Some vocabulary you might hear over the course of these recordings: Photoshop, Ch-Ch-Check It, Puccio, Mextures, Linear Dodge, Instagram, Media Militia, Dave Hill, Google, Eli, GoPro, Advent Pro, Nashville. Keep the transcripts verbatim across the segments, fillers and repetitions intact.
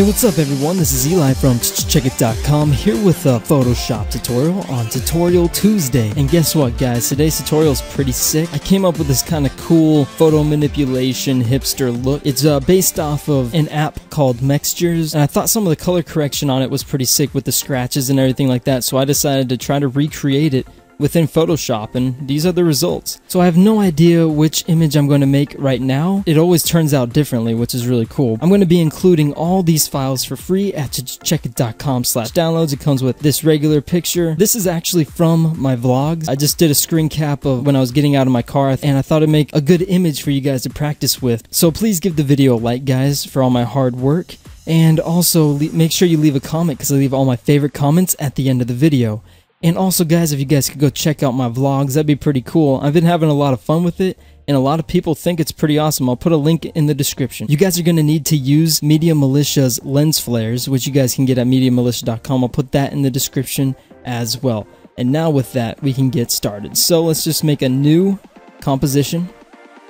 Hey, what's up everyone? This is Eli from Ch-Ch-Check It dot com here with a Photoshop tutorial on Tutorial Tuesday. And guess what guys, today's tutorial is pretty sick. I came up with this kind of cool photo manipulation hipster look. It's uh, based off of an app called Mextures, and I thought some of the color correction on it was pretty sick with the scratches and everything like that, so I decided to try to recreate it within Photoshop, and these are the results. So I have no idea which image I'm going to make right now. It always turns out differently, which is really cool. I'm going to be including all these files for free at ch-ch-check it dot com slash downloads. It comes with this regular picture. This is actually from my vlogs. I just did a screen cap of when I was getting out of my car, and I thought it'd make a good image for you guys to practice with. So please give the video a like, guys, for all my hard work. And also make sure you leave a comment, because I leave all my favorite comments at the end of the video. And also guys, if you guys could go check out my vlogs, that'd be pretty cool. I've been having a lot of fun with it, and a lot of people think it's pretty awesome. I'll put a link in the description. You guys are going to need to use Media Militia's lens flares, which you guys can get at media militia dot com. I'll put that in the description as well. And now with that, we can get started. So let's just make a new composition.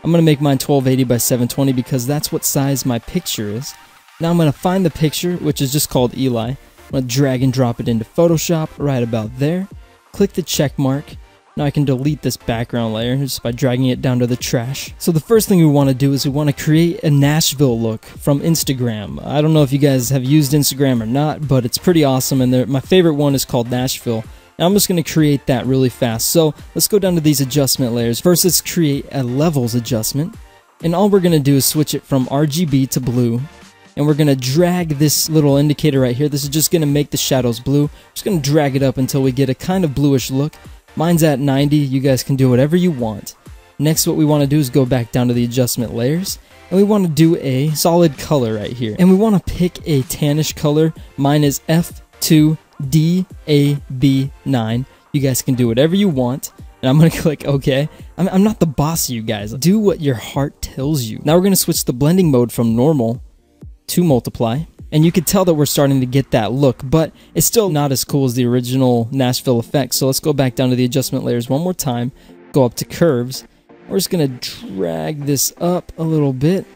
I'm going to make mine twelve eighty by seven twenty because that's what size my picture is. Now I'm going to find the picture, which is just called Eli. I'm going to drag and drop it into Photoshop right about there. Click the check mark. Now I can delete this background layer just by dragging it down to the trash. So the first thing we want to do is we want to create a Nashville look from Instagram. I don't know if you guys have used Instagram or not, but it's pretty awesome, and my favorite one is called Nashville. And I'm just going to create that really fast. So let's go down to these adjustment layers. First, let's create a levels adjustment. And all we're going to do is switch it from R G B to blue. And we're going to drag this little indicator right here. This is just going to make the shadows blue. I'm just going to drag it up until we get a kind of bluish look. Mine's at ninety. You guys can do whatever you want. Next, what we want to do is go back down to the adjustment layers. And we want to do a solid color right here. And we want to pick a tannish color. Mine is F two D A B nine. You guys can do whatever you want. And I'm going to click OK. I'm, I'm not the boss of you guys. Do what your heart tells you. Now we're going to switch the blending mode from normal to multiply, and you can tell that we're starting to get that look, but it's still not as cool as the original Nashville effect. So let's go back down to the adjustment layers one more time, go up to curves. We're just gonna drag this up a little bit.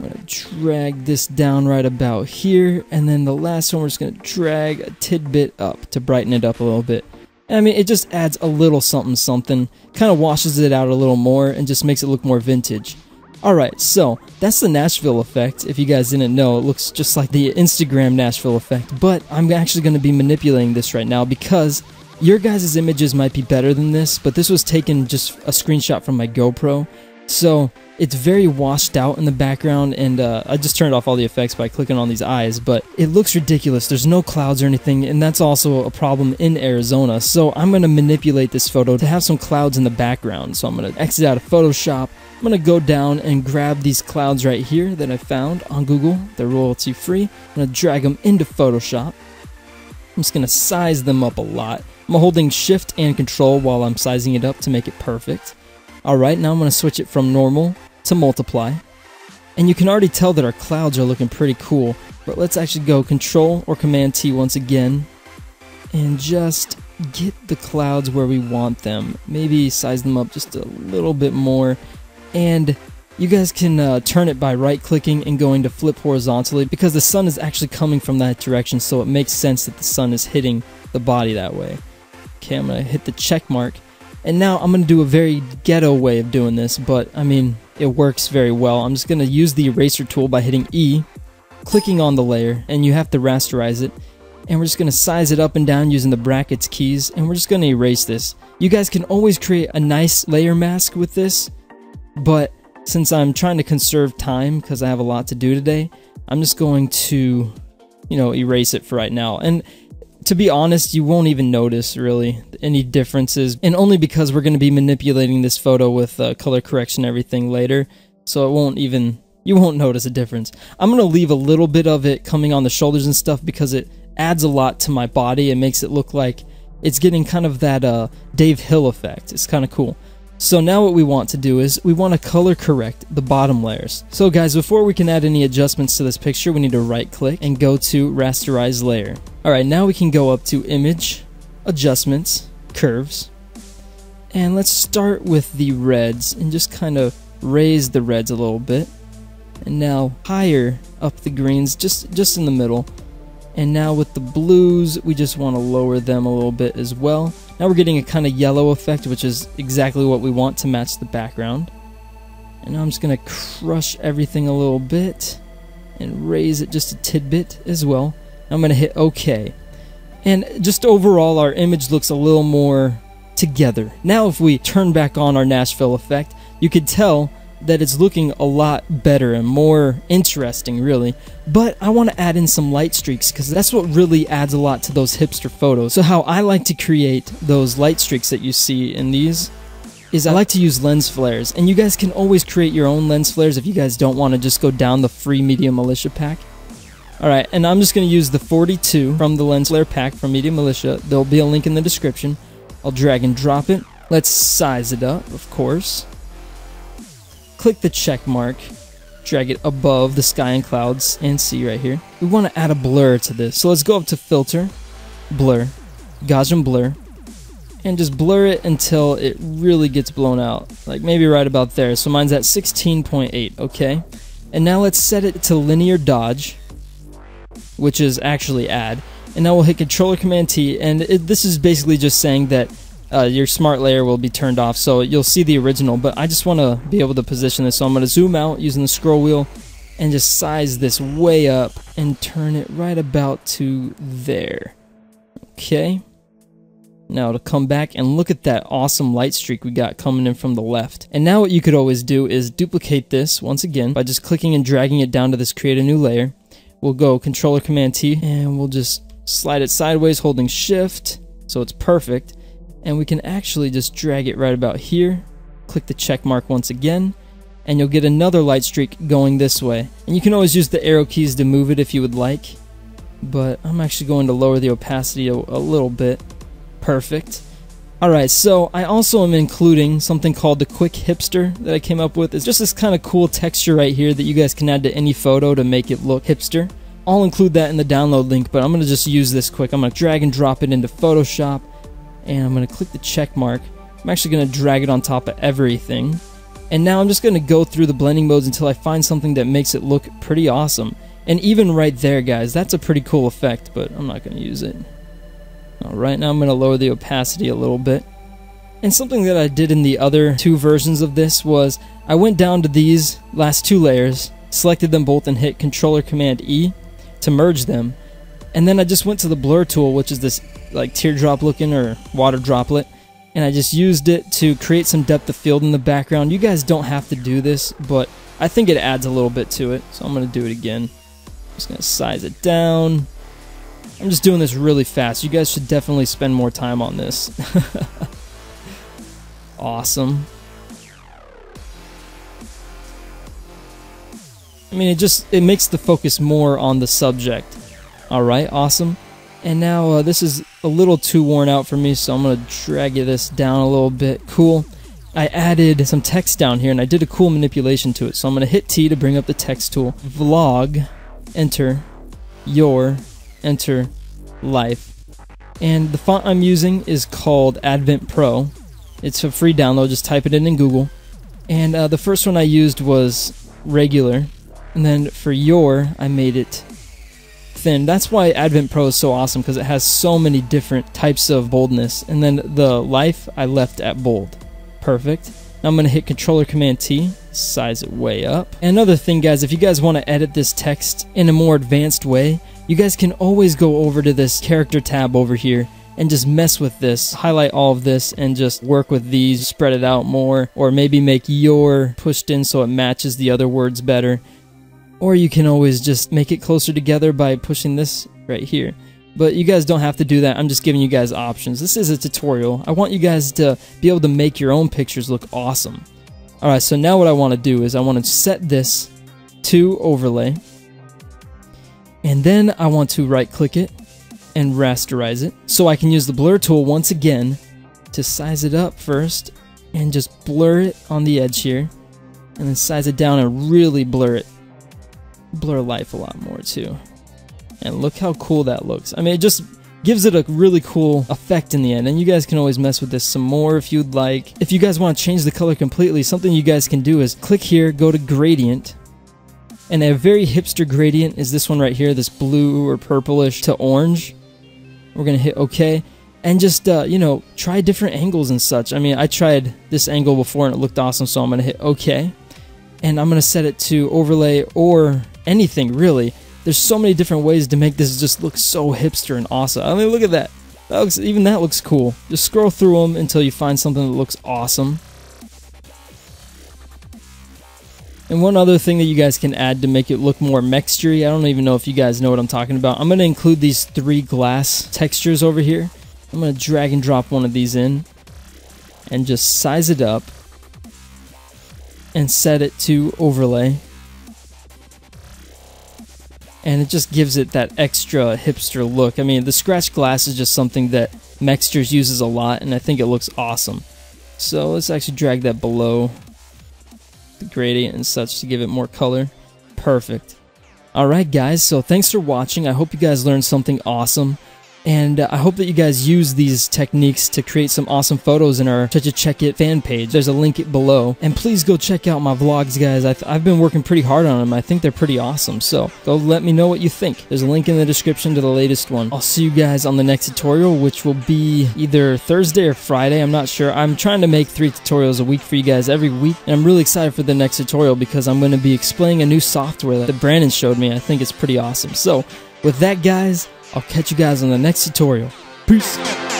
I'm gonna drag this down right about here, and then the last one we're just gonna drag a tidbit up to brighten it up a little bit. And I mean, it just adds a little something something, kind of washes it out a little more and just makes it look more vintage. Alright, so that's the Nashville effect. If you guys didn't know, it looks just like the Instagram Nashville effect, but I'm actually going to be manipulating this right now because your guys' images might be better than this, but this was taken just a screenshot from my GoPro, so it's very washed out in the background, and uh, I just turned off all the effects by clicking on these eyes, but it looks ridiculous. There's no clouds or anything, and that's also a problem in Arizona, so I'm going to manipulate this photo to have some clouds in the background. So I'm going to exit out of Photoshop. I'm going to go down and grab these clouds right here that I found on Google. They're royalty free. I'm going to drag them into Photoshop. I'm just going to size them up a lot. I'm holding shift and control while I'm sizing it up to make it perfect. Alright, now I'm going to switch it from normal to multiply. And you can already tell that our clouds are looking pretty cool. But let's actually go control or command T once again. And just get the clouds where we want them. Maybe size them up just a little bit more. And you guys can uh, turn it by right-clicking and going to flip horizontally, because the sun is actually coming from that direction, so it makes sense that the sun is hitting the body that way. Okay, I'm going to hit the check mark. And now I'm going to do a very ghetto way of doing this, but I mean, it works very well. I'm just going to use the eraser tool by hitting E, clicking on the layer, and you have to rasterize it. And we're just going to size it up and down using the brackets keys, and we're just going to erase this. You guys can always create a nice layer mask with this. But since I'm trying to conserve time because I have a lot to do today, I'm just going to, you know, erase it for right now. And to be honest, you won't even notice really any differences, and only because we're going to be manipulating this photo with uh, color correction and everything later, so it won't even, you won't notice a difference. I'm going to leave a little bit of it coming on the shoulders and stuff because it adds a lot to my body. It makes it look like it's getting kind of that uh, Dave Hill effect. It's kind of cool. So now what we want to do is we want to color correct the bottom layers. So guys, before we can add any adjustments to this picture, we need to right click and go to rasterize layer. Alright, now we can go up to image, adjustments, curves, and let's start with the reds and just kind of raise the reds a little bit. and now higher up the greens, just just in the middle. And now with the blues, we just want to lower them a little bit as well. Now we're getting a kind of yellow effect, which is exactly what we want to match the background. And now I'm just going to crush everything a little bit and raise it just a tidbit as well. I'm going to hit OK. And just overall, our image looks a little more together. Now if we turn back on our Nashville effect, you could tell that it's looking a lot better and more interesting, really. But I want to add in some light streaks, because that's what really adds a lot to those hipster photos. So how I like to create those light streaks that you see in these is I like to use lens flares, and you guys can always create your own lens flares if you guys don't want to just go down the free Media Militia pack. Alright, and I'm just going to use the forty-two from the lens flare pack from Media Militia. There'll be a link in the description. I'll drag and drop it. Let's size it up, of course. Click the check mark, drag it above the sky and clouds and see right here. We want to add a blur to this, so let's go up to filter, blur, Gaussian blur, and just blur it until it really gets blown out, like maybe right about there. So mine's at sixteen point eight, okay? And now let's set it to linear dodge, which is actually add, and now we'll hit controller command T, and it, this is basically just saying that Uh, your smart layer will be turned off, so you'll see the original, but I just want to be able to position this, so I'm going to zoom out using the scroll wheel and just size this way up and turn it right about to there. Okay, now it'll come back and look at that awesome light streak we got coming in from the left. And now what you could always do is duplicate this once again by just clicking and dragging it down to this create a new layer. We'll go controller command T and we'll just slide it sideways holding shift so it's perfect. And we can actually just drag it right about here, click the check mark once again, and you'll get another light streak going this way. And you can always use the arrow keys to move it if you would like, but I'm actually going to lower the opacity a, a little bit. Perfect. Alright, so I also am including something called the Quick Hipster that I came up with. It's just this kind of cool texture right here that you guys can add to any photo to make it look hipster. I'll include that in the download link, but I'm going to just use this quick. I'm going to drag and drop it into Photoshop. And I'm going to click the check mark. I'm actually going to drag it on top of everything. And now I'm just going to go through the blending modes until I find something that makes it look pretty awesome. And even right there, guys, that's a pretty cool effect, but I'm not going to use it. Alright, now I'm going to lower the opacity a little bit. And something that I did in the other two versions of this was I went down to these last two layers, selected them both and hit Controller Command E to merge them. And then I just went to the blur tool, which is this like teardrop looking or water droplet, and I just used it to create some depth of field in the background. You guys don't have to do this, but I think it adds a little bit to it, so I'm going to do it again. I'm just going to size it down. I'm just doing this really fast. You guys should definitely spend more time on this. Awesome. I mean, it just it makes the focus more on the subject. Alright, awesome. And now uh, this is a little too worn out for me, so I'm going to drag this down a little bit. Cool. I added some text down here, and I did a cool manipulation to it. So I'm going to hit T to bring up the text tool. Vlog, enter, your, enter, life. And the font I'm using is called Advent Pro. It's a free download. Just type it in in Google. And uh, the first one I used was regular. And then for your, I made it thin. That's why Advent Pro is so awesome, because it has so many different types of boldness. And then the life I left at bold. Perfect. Now I'm going to hit Controller Command T, size it way up. And another thing, guys, if you guys want to edit this text in a more advanced way, you guys can always go over to this character tab over here and just mess with this, highlight all of this and just work with these, spread it out more, or maybe make your pushed in so it matches the other words better. Or you can always just make it closer together by pushing this right here. But you guys don't have to do that. I'm just giving you guys options. This is a tutorial. I want you guys to be able to make your own pictures look awesome. Alright, so now what I want to do is I want to set this to overlay. And then I want to right click it and rasterize it. So I can use the blur tool once again to size it up first. And just blur it on the edge here. And then size it down and really blur it. Blur life a lot more too, and look how cool that looks. I mean, it just gives it a really cool effect in the end, and you guys can always mess with this some more if you'd like. If you guys want to change the color completely, something you guys can do is click here, go to gradient, And a very hipster gradient is this one right here, this blue or purplish to orange. We're going to hit OK. And just, uh, you know, try different angles and such. I mean, I tried this angle before and it looked awesome, so I'm going to hit OK. And I'm going to set it to overlay or anything, really. There's so many different ways to make this just look so hipster and awesome. I mean, look at that. That looks, even that looks cool. Just scroll through them until you find something that looks awesome. And one other thing that you guys can add to make it look more mexture-y, I don't even know if you guys know what I'm talking about. I'm going to include these three glass textures over here. I'm going to drag and drop one of these in and just size it up and set it to overlay. And it just gives it that extra hipster look. I mean, the scratch glass is just something that Mextures uses a lot, and I think it looks awesome. So let's actually drag that below gradient and such to give it more color. Perfect. Alright guys, so thanks for watching. I hope you guys learned something awesome, and uh, I hope that you guys use these techniques to create some awesome photos in our Ch-Ch-Check It fan page. There's a link below, and please go check out my vlogs, guys. I I've been working pretty hard on them. I think they're pretty awesome, so go let me know what you think. There's a link in the description to the latest one. I'll see you guys on the next tutorial, which will be either Thursday or Friday. I'm not sure. I'm trying to make three tutorials a week for you guys every week, and I'm really excited for the next tutorial because I'm going to be explaining a new software that Brandon showed me. I think it's pretty awesome. So with that, guys, I'll catch you guys on the next tutorial. Peace.